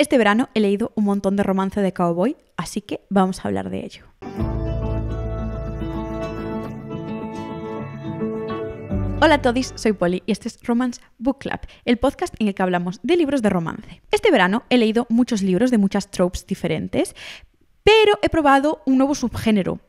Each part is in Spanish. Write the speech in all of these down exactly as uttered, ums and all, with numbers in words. Este verano he leído un montón de romance de cowboy, así que vamos a hablar de ello. Hola a todos, soy Polly y este es Romance Book Club, el podcast en el que hablamos de libros de romance. Este verano he leído muchos libros de muchas tropes diferentes, pero he probado un nuevo subgénero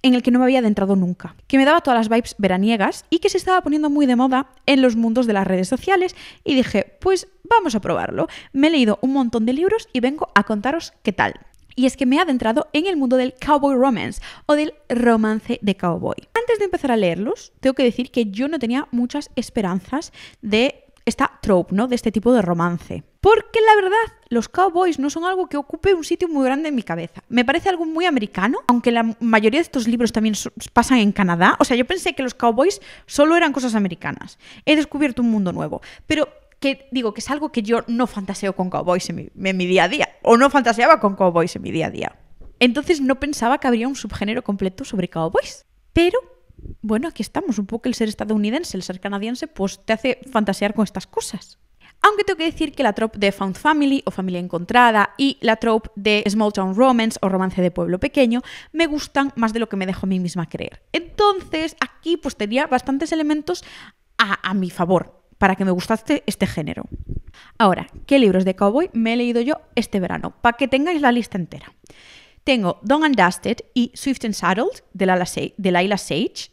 en el que no me había adentrado nunca, que me daba todas las vibes veraniegas y que se estaba poniendo muy de moda en los mundos de las redes sociales, y dije, pues vamos a probarlo. Me he leído un montón de libros y vengo a contaros qué tal. Y es que me he adentrado en el mundo del cowboy romance o del romance de cowboy. Antes de empezar a leerlos, tengo que decir que yo no tenía muchas esperanzas de esta trope, ¿no? De este tipo de romance. Porque la verdad, los cowboys no son algo que ocupe un sitio muy grande en mi cabeza. Me parece algo muy americano, aunque la mayoría de estos libros también so- pasan en Canadá. O sea, yo pensé que los cowboys solo eran cosas americanas. He descubierto un mundo nuevo. Pero que digo que es algo que yo no fantaseo con cowboys en mi, en mi día a día. O no fantaseaba con cowboys en mi día a día. Entonces no pensaba que habría un subgénero completo sobre cowboys. Pero bueno, aquí estamos, un poco el ser estadounidense, el ser canadiense, pues te hace fantasear con estas cosas. Aunque tengo que decir que la trope de found family o familia encontrada y la trope de small town romance o romance de pueblo pequeño me gustan más de lo que me dejo a mí misma creer. Entonces aquí pues tenía bastantes elementos a, a mi favor para que me gustase este género. Ahora, ¿qué libros de cowboy me he leído yo este verano? Para que tengáis la lista entera. Tengo Done and Dusted y Swift and Saddled de Lyla Sage, de Lyla Sage.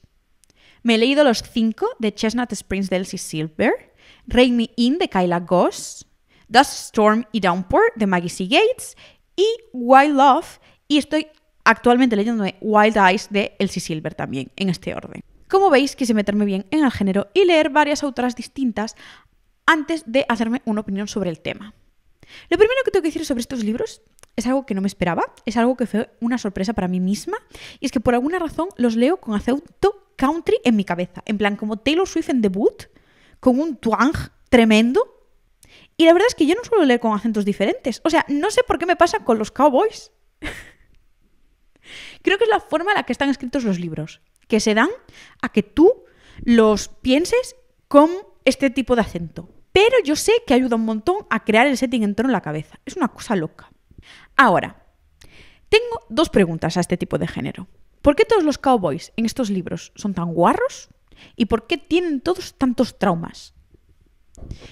Me he leído Los Cinco de Chestnut Springs de Elsie Silver, Reign Me In de Kyla Goss, Dust Storm y Downpour de Maggie C. Gates y Wild Love, y estoy actualmente leyéndome Wild Eyes de Elsie Silver también, en este orden. Como veis, quise meterme bien en el género y leer varias autoras distintas antes de hacerme una opinión sobre el tema. Lo primero que tengo que decir sobre estos libros es algo que no me esperaba, es algo que fue una sorpresa para mí misma, y es que por alguna razón los leo con acento country en mi cabeza, en plan como Taylor Swift en debut, con un twang tremendo, y la verdad es que yo no suelo leer con acentos diferentes, o sea, no sé por qué me pasa con los cowboys. Creo que es la forma en la que están escritos los libros, que se dan a que tú los pienses con este tipo de acento, pero yo sé que ayuda un montón a crear el setting en torno a la cabeza, es una cosa loca. Ahora, tengo dos preguntas a este tipo de género. ¿Por qué todos los cowboys en estos libros son tan guarros? ¿Y por qué tienen todos tantos traumas?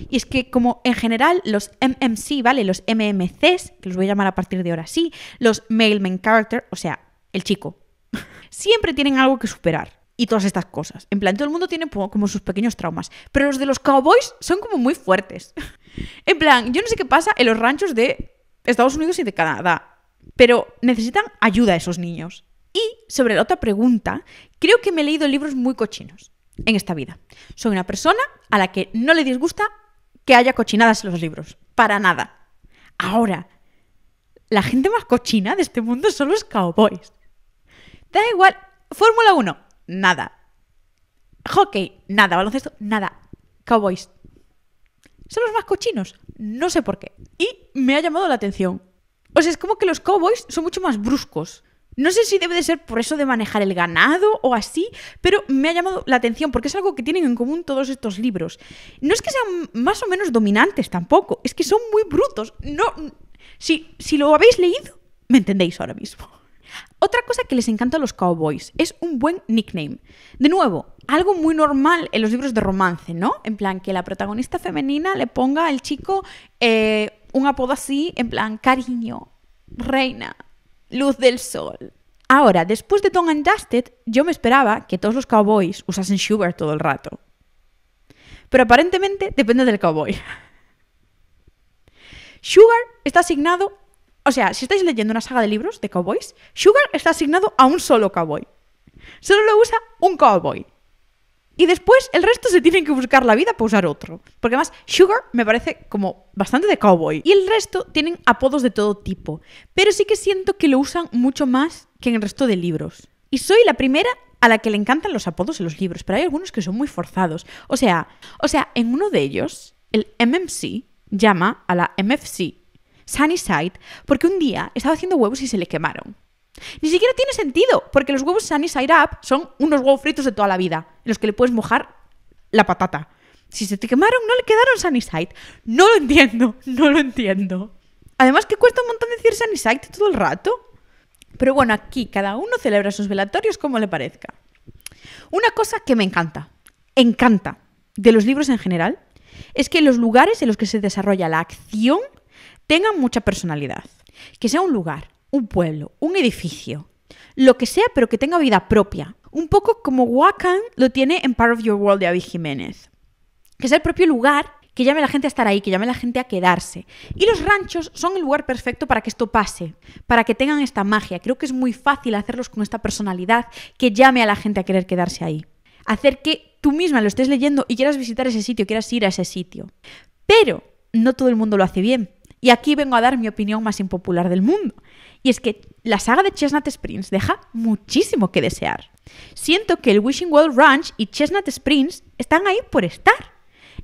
Y es que como en general los M M C, ¿vale? Los M M Cs, que los voy a llamar a partir de ahora sí, los Male Main Character, o sea, el chico, siempre tienen algo que superar y todas estas cosas. En plan, todo el mundo tiene como sus pequeños traumas, pero los de los cowboys son como muy fuertes. En plan, yo no sé qué pasa en los ranchos de Estados Unidos y de Canadá, pero necesitan ayuda a esos niños. Y sobre la otra pregunta, creo que me he leído libros muy cochinos en esta vida. Soy una persona a la que no le disgusta que haya cochinadas en los libros, para nada. Ahora, la gente más cochina de este mundo son los cowboys. Da igual, Fórmula uno, nada. Hockey, nada. Baloncesto, nada. Cowboys. Son los más cochinos, no sé por qué. Y me ha llamado la atención. O sea, es como que los cowboys son mucho más bruscos. No sé si debe de ser por eso de manejar el ganado o así, pero me ha llamado la atención porque es algo que tienen en común todos estos libros. No es que sean más o menos dominantes tampoco, es que son muy brutos. No, si, si lo habéis leído, me entendéis ahora mismo. Otra cosa que les encanta a los cowboys es un buen nickname. De nuevo, algo muy normal en los libros de romance, ¿no? En plan, que la protagonista femenina le ponga al chico eh, un apodo así, en plan, cariño, reina, luz del sol. Ahora, después de Done and Dusted, yo me esperaba que todos los cowboys usasen Sugar todo el rato. Pero aparentemente depende del cowboy. Sugar está asignado, o sea, si estáis leyendo una saga de libros de cowboys, Sugar está asignado a un solo cowboy. Solo lo usa un cowboy. Y después el resto se tienen que buscar la vida para usar otro. Porque además Sugar me parece como bastante de cowboy. Y el resto tienen apodos de todo tipo. Pero sí que siento que lo usan mucho más que en el resto de libros. Y soy la primera a la que le encantan los apodos en los libros. Pero hay algunos que son muy forzados. O sea, o sea en uno de ellos, el M M C llama a la M F C Sunnyside porque un día estaba haciendo huevos y se le quemaron. Ni siquiera tiene sentido, porque los huevos sunny side up son unos huevos fritos de toda la vida, en los que le puedes mojar la patata. Si se te quemaron, no le quedaron sunny side. No lo entiendo, no lo entiendo. Además que cuesta un montón decir Sunnyside todo el rato. Pero bueno, aquí cada uno celebra sus velatorios como le parezca. Una cosa que me encanta, encanta, de los libros en general, es que los lugares en los que se desarrolla la acción tengan mucha personalidad. Que sea un lugar, un pueblo, un edificio, lo que sea, pero que tenga vida propia. Un poco como Wakan lo tiene en Part of Your World de Abby Jiménez. Que sea el propio lugar, que llame a la gente a estar ahí, que llame a la gente a quedarse. Y los ranchos son el lugar perfecto para que esto pase, para que tengan esta magia. Creo que es muy fácil hacerlos con esta personalidad que llame a la gente a querer quedarse ahí. Hacer que tú misma lo estés leyendo y quieras visitar ese sitio, quieras ir a ese sitio. Pero no todo el mundo lo hace bien. Y aquí vengo a dar mi opinión más impopular del mundo. Y es que la saga de Chestnut Springs deja muchísimo que desear. Siento que el Wishing World Ranch y Chestnut Springs están ahí por estar.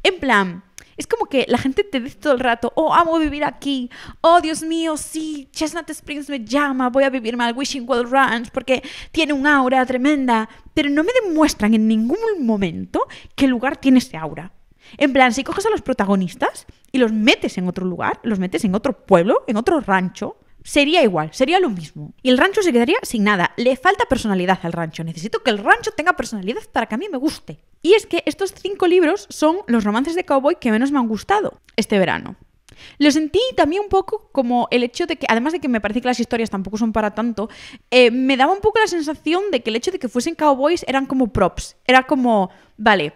En plan, es como que la gente te dice todo el rato, oh, amo vivir aquí, oh, Dios mío, sí, Chestnut Springs me llama, voy a vivirme al Wishing World Ranch porque tiene un aura tremenda, pero no me demuestran en ningún momento qué lugar tiene ese aura. En plan, si coges a los protagonistas y los metes en otro lugar, los metes en otro pueblo, en otro rancho, sería igual, sería lo mismo. Y el rancho se quedaría sin nada. Le falta personalidad al rancho. Necesito que el rancho tenga personalidad para que a mí me guste. Y es que estos cinco libros son los romances de cowboy que menos me han gustado este verano. Lo sentí también un poco como el hecho de que, además de que me parece que las historias tampoco son para tanto, eh, me daba un poco la sensación de que el hecho de que fuesen cowboys eran como props. Era como, vale,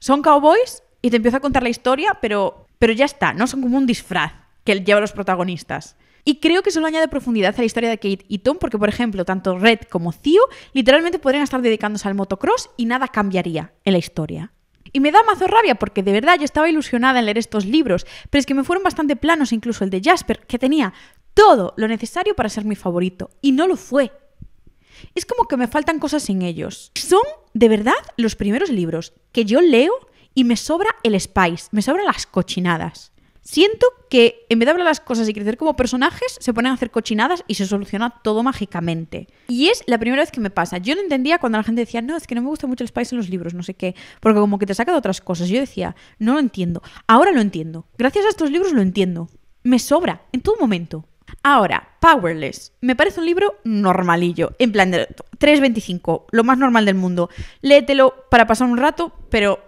son cowboys y te empiezo a contar la historia, pero, pero ya está, ¿no? Son como un disfraz que llevan los protagonistas. Y creo que eso lo añade profundidad a la historia de Kate y Tom, porque, por ejemplo, tanto Red como Theo literalmente podrían estar dedicándose al motocross y nada cambiaría en la historia. Y me da mazo rabia porque, de verdad, yo estaba ilusionada en leer estos libros, pero es que me fueron bastante planos, incluso el de Jasper, que tenía todo lo necesario para ser mi favorito, y no lo fue. Es como que me faltan cosas en ellos. Son, de verdad, los primeros libros que yo leo y me sobra el spice, me sobran las cochinadas. Siento que en vez de hablar las cosas y crecer como personajes, se ponen a hacer cochinadas y se soluciona todo mágicamente. Y es la primera vez que me pasa. Yo no entendía cuando la gente decía, no, es que no me gusta mucho el spice en los libros, no sé qué, porque como que te saca de otras cosas. Yo decía, no lo entiendo. Ahora lo entiendo. Gracias a estos libros lo entiendo. Me sobra en todo momento. Ahora, Powerless. Me parece un libro normalillo, en plan de tres veinticinco, lo más normal del mundo. Léetelo para pasar un rato, pero...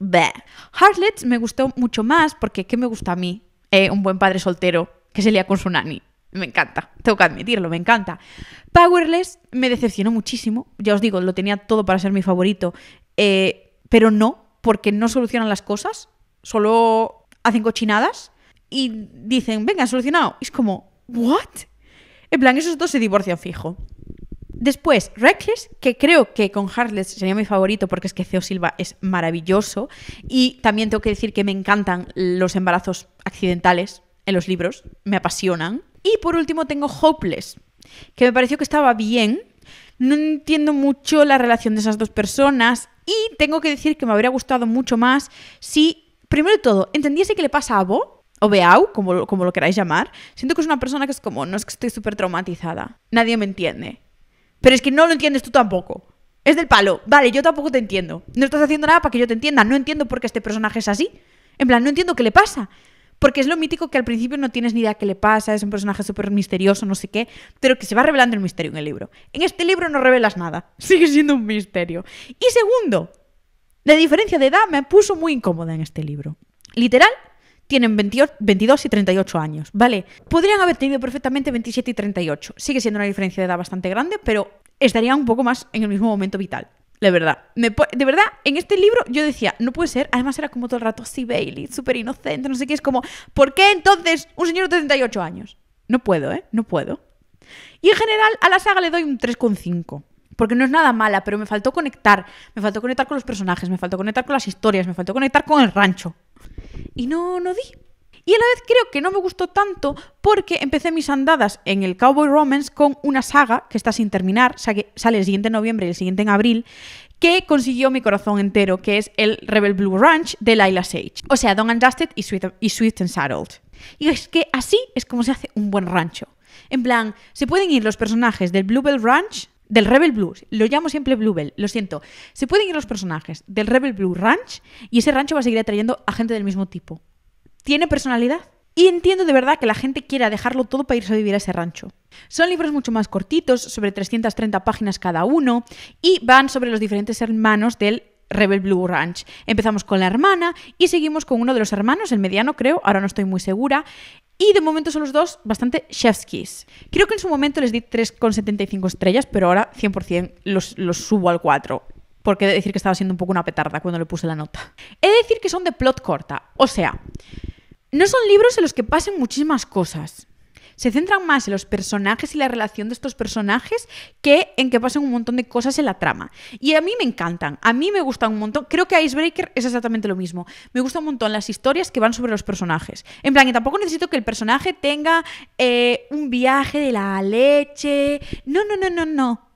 Bleh. Heartless me gustó mucho más porque ¿qué me gusta a mí? Eh, un buen padre soltero que se lía con su nani. Me encanta, tengo que admitirlo, me encanta. Powerless me decepcionó muchísimo. Ya os digo, lo tenía todo para ser mi favorito. Eh, pero no, porque no solucionan las cosas. Solo hacen cochinadas y dicen, venga, solucionado. Y es como, ¿what? En plan, esos dos se divorcian fijo. Después, Reckless, que creo que con Heartless sería mi favorito porque es que Theo Silva es maravilloso y también tengo que decir que me encantan los embarazos accidentales en los libros, me apasionan. Y por último tengo Hopeless, que me pareció que estaba bien, no entiendo mucho la relación de esas dos personas y tengo que decir que me habría gustado mucho más si, primero de todo, entendiese qué le pasa a Bo, o Beau, como, como lo queráis llamar. Siento que es una persona que es como, no es que estoy súper traumatizada, nadie me entiende. Pero es que no lo entiendes tú tampoco. Es del palo. Vale, yo tampoco te entiendo. No estás haciendo nada para que yo te entienda. No entiendo por qué este personaje es así. En plan, no entiendo qué le pasa. Porque es lo mítico que al principio no tienes ni idea qué le pasa. Es un personaje súper misterioso, no sé qué. Pero que se va revelando el misterio en el libro. En este libro no revelas nada. Sigue siendo un misterio. Y segundo, la diferencia de edad me puso muy incómoda en este libro. Literal, tienen veintidós y treinta y ocho años, ¿vale? Podrían haber tenido perfectamente veintisiete y treinta y ocho. Sigue siendo una diferencia de edad bastante grande, pero estarían un poco más en el mismo momento vital. La verdad. Me de verdad, en este libro yo decía, no puede ser. Además era como todo el rato así, Bailey, súper inocente, no sé qué. Es como, ¿por qué entonces un señor de treinta y ocho años? No puedo, ¿eh? No puedo. Y en general a la saga le doy un tres coma cinco. Porque no es nada mala, pero me faltó conectar. Me faltó conectar con los personajes, me faltó conectar con las historias, me faltó conectar con el rancho. Y no, no di. Y a la vez creo que no me gustó tanto porque empecé mis andadas en el Cowboy Romance con una saga que está sin terminar, sale el siguiente en noviembre y el siguiente en abril, que consiguió mi corazón entero, que es el Rebel Blue Ranch de Lyla Sage. O sea, Done and Dusted y Swift, y Swift and Saddled. Y es que así es como se hace un buen rancho. En plan, se pueden ir los personajes del Bluebell Ranch, del Rebel Blue, lo llamo siempre Bluebell, lo siento. Se pueden ir los personajes del Rebel Blue Ranch y ese rancho va a seguir atrayendo a gente del mismo tipo. ¿Tiene personalidad? Y entiendo de verdad que la gente quiera dejarlo todo para irse a vivir a ese rancho. Son libros mucho más cortitos, sobre trescientas treinta páginas cada uno, y van sobre los diferentes hermanos del Rebel Blue Ranch. Empezamos con la hermana y seguimos con uno de los hermanos, el mediano creo, ahora no estoy muy segura, y de momento son los dos bastante chef's kiss. Creo que en su momento les di tres coma setenta y cinco estrellas, pero ahora cien por cien los, los subo al cuatro. Porque he de decir que estaba siendo un poco una petarda cuando le puse la nota. He de decir que son de plot corta, o sea, no son libros en los que pasen muchísimas cosas. Se centran más en los personajes y la relación de estos personajes que en que pasen un montón de cosas en la trama. Y a mí me encantan, a mí me gustan un montón. Creo que Icebreaker es exactamente lo mismo. Me gustan un montón las historias que van sobre los personajes. En plan, y tampoco necesito que el personaje tenga eh, un viaje de la leche. No, no, no, no, no.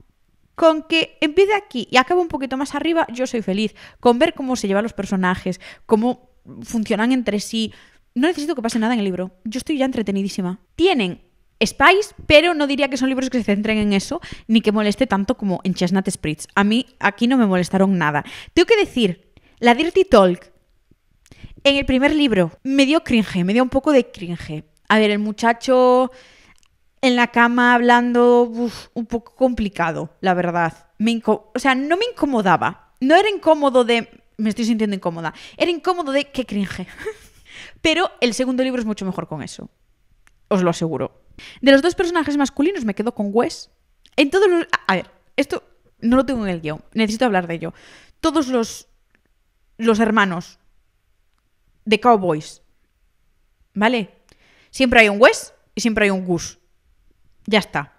Con que empiece aquí y acabe un poquito más arriba, yo soy feliz. Con ver cómo se llevan los personajes, cómo funcionan entre sí. No necesito que pase nada en el libro. Yo estoy ya entretenidísima. Tienen spies, pero no diría que son libros que se centren en eso, ni que moleste tanto como en Chestnut Springs. A mí aquí no me molestaron nada. Tengo que decir, la Dirty Talk, en el primer libro, me dio cringe, me dio un poco de cringe. A ver, el muchacho en la cama hablando, uf, un poco complicado, la verdad. Me o sea, no me incomodaba. No era incómodo de... Me estoy sintiendo incómoda. Era incómodo de que cringe. Pero el segundo libro es mucho mejor con eso, os lo aseguro. De los dos personajes masculinos me quedo con Wes. En todos los... A ver, esto no lo tengo en el guión, necesito hablar de ello. Todos los, los hermanos de Cowboys, ¿vale? Siempre hay un Wes y siempre hay un Gus. Ya está.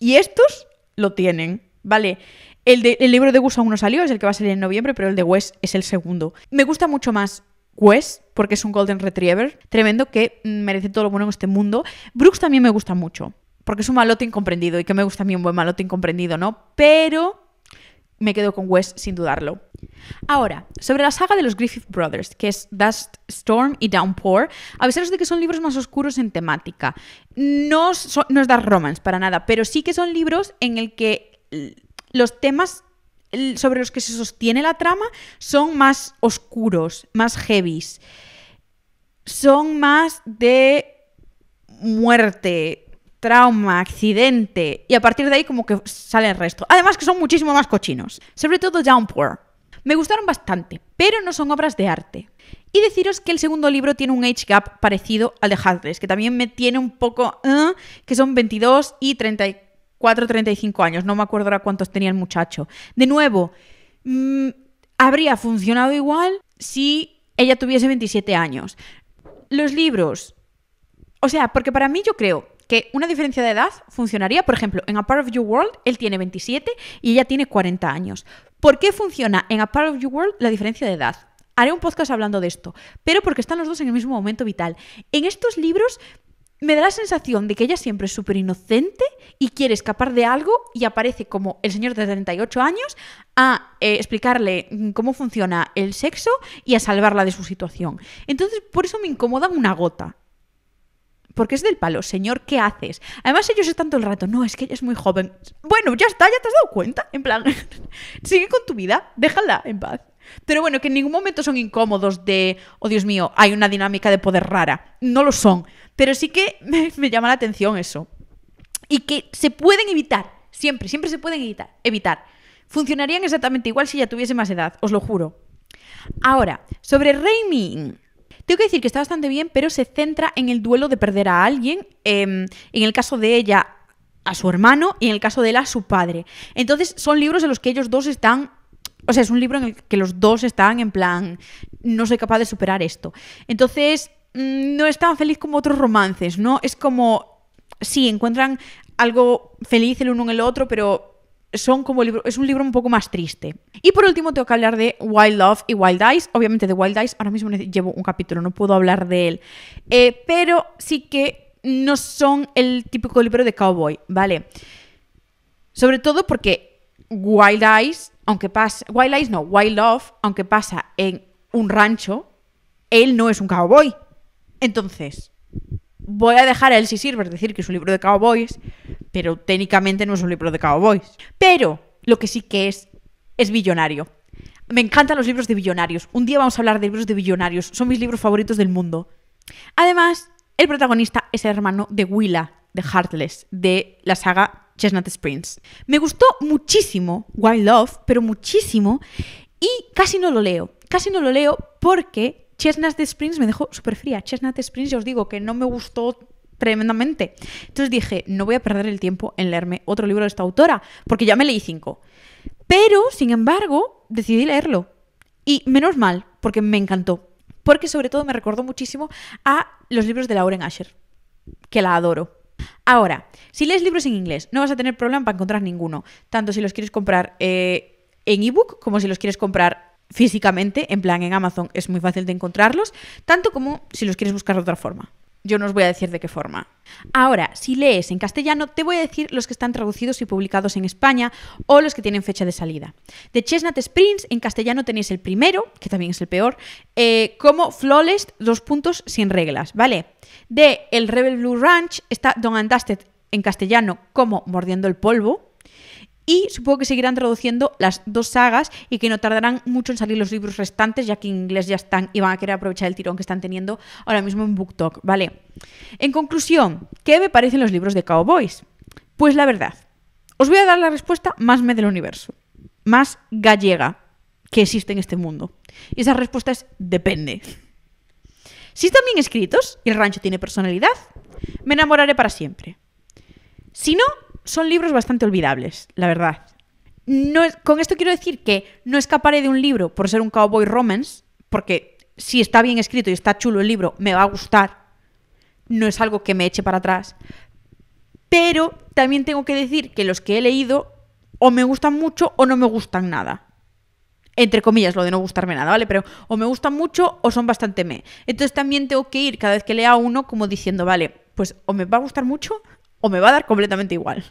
Y estos lo tienen, ¿vale? El, de, el libro de Gus aún no salió, es el que va a salir en noviembre, pero el de Wes es el segundo. Me gusta mucho más Wes, porque es un Golden Retriever tremendo que merece todo lo bueno en este mundo. Brooks también me gusta mucho, porque es un malote incomprendido, y que me gusta a mí un buen malote incomprendido, ¿no? Pero me quedo con Wes sin dudarlo. Ahora, sobre la saga de los Griffith Brothers, que es Dust Storm y Downpour, avisaros de que son libros más oscuros en temática. No, so, no es dark romance para nada, pero sí que son libros en el que los temas sobre los que se sostiene la trama son más oscuros, más heavies, son más de muerte, trauma, accidente, y a partir de ahí como que sale el resto. Además que son muchísimo más cochinos, sobre todo Downpour. Me gustaron bastante, pero no son obras de arte. Y deciros que el segundo libro tiene un age gap parecido al de Heartless, que también me tiene un poco... Uh, que son veintidós y treinta y cuatro. cuatro, treinta y cinco años, no me acuerdo ahora cuántos tenía el muchacho. De nuevo, mmm, habría funcionado igual si ella tuviese veintisiete años. Los libros, o sea, porque para mí yo creo que una diferencia de edad funcionaría. Por ejemplo, en A Part of Your World él tiene veintisiete y ella tiene cuarenta años. ¿Por qué funciona en A Part of Your World la diferencia de edad? Haré un podcast hablando de esto, pero porque están los dos en el mismo momento vital. En estos libros me da la sensación de que ella siempre es súper inocente y quiere escapar de algo y aparece como el señor de treinta y ocho años a eh, explicarle cómo funciona el sexo y a salvarla de su situación. Entonces, por eso me incomoda una gota. Porque es del palo, señor, ¿qué haces? Además ellos están todo el rato, no, es que ella es muy joven. Bueno, ya está, ya te has dado cuenta. En plan, sigue con tu vida, déjala en paz. Pero bueno, que en ningún momento son incómodos de, oh Dios mío, hay una dinámica de poder rara. No lo son, pero sí que me, me llama la atención eso. Y que se pueden evitar, siempre, siempre se pueden evitar, evitar. Funcionarían exactamente igual si ya tuviese más edad, os lo juro. Ahora, sobre Reign Me In, tengo que decir que está bastante bien, pero se centra en el duelo de perder a alguien, eh, en el caso de ella a su hermano y en el caso de él a su padre. Entonces son libros en los que ellos dos están... O sea, es un libro en el que los dos están en plan, no soy capaz de superar esto. Entonces, no es tan feliz como otros romances, ¿no? Es como, sí, encuentran algo feliz el uno en el otro, pero son como libro, es un libro un poco más triste. Y por último, tengo que hablar de Wild Love y Wild Eyes. Obviamente de Wild Eyes ahora mismo llevo un capítulo, no puedo hablar de él. Eh, pero sí que no son el típico libro de cowboy, ¿vale? Sobre todo porque Wild Eyes, aunque pasa... Wild Eyes no, Wild Love, aunque pasa en un rancho, él no es un cowboy. Entonces, voy a dejar a Elsie Silver decir que es un libro de cowboys, pero técnicamente no es un libro de cowboys. Pero lo que sí que es, es billonario. Me encantan los libros de billonarios. Un día vamos a hablar de libros de billonarios. Son mis libros favoritos del mundo. Además, El protagonista es el hermano de Willa, de Heartless, de la saga Chestnut Springs. Me gustó muchísimo Wild Love, pero muchísimo, y casi no lo leo. Casi no lo leo porque Chestnut Springs me dejó súper fría. Chestnut Springs, ya os digo, que no me gustó tremendamente. Entonces dije, no voy a perder el tiempo en leerme otro libro de esta autora, porque ya me leí cinco. Pero, sin embargo, decidí leerlo. Y menos mal, porque me encantó. Porque sobre todo me recordó muchísimo a los libros de Lauren Asher, que la adoro. Ahora, si lees libros en inglés, no vas a tener problema para encontrar ninguno. Tanto si los quieres comprar eh, en ebook, como si los quieres comprar físicamente, en plan en Amazon es muy fácil de encontrarlos, tanto como si los quieres buscar de otra forma. Yo no os voy a decir de qué forma. Ahora, si lees en castellano, te voy a decir los que están traducidos y publicados en España o los que tienen fecha de salida. De Chestnut Springs, en castellano tenéis el primero, que también es el peor, eh, como Flawless, dos puntos, sin reglas, ¿vale? De el Rebel Blue Ranch está Done and Dusted, en castellano, como Mordiendo el polvo. Y supongo que seguirán traduciendo las dos sagas y que no tardarán mucho en salir los libros restantes, ya que en inglés ya están y van a querer aprovechar el tirón que están teniendo ahora mismo en BookTok, ¿vale? En conclusión, ¿qué me parecen los libros de cowboys? Pues la verdad, os voy a dar la respuesta más me del universo, más gallega que existe en este mundo. Y esa respuesta es depende. Si están bien escritos y el rancho tiene personalidad, me enamoraré para siempre. Si no, son libros bastante olvidables, la verdad. No es, con esto quiero decir que no escaparé de un libro por ser un cowboy romance, porque si está bien escrito y está chulo el libro, me va a gustar. No es algo que me eche para atrás. Pero también tengo que decir que los que he leído o me gustan mucho o no me gustan nada. Entre comillas, lo de no gustarme nada, ¿vale? Pero o me gustan mucho o son bastante me. Entonces también tengo que ir cada vez que lea uno como diciendo, vale, pues o me va a gustar mucho o me va a dar completamente igual.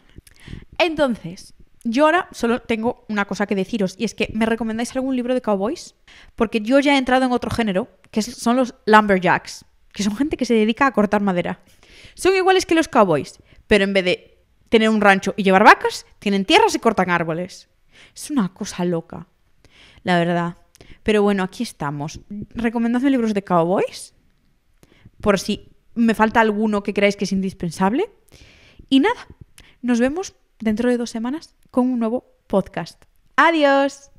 Entonces, yo ahora solo tengo una cosa que deciros, y es que ¿me recomendáis algún libro de cowboys? Porque yo ya he entrado en otro género, que son los lumberjacks, que son gente que se dedica a cortar madera. Son iguales que los cowboys, pero en vez de tener un rancho y llevar vacas, tienen tierras y cortan árboles. Es una cosa loca, la verdad. Pero bueno, aquí estamos. ¿Recomendadme libros de cowboys? Por si me falta alguno que creáis que es indispensable. Y nada, nos vemos dentro de dos semanas con un nuevo podcast. ¡Adiós!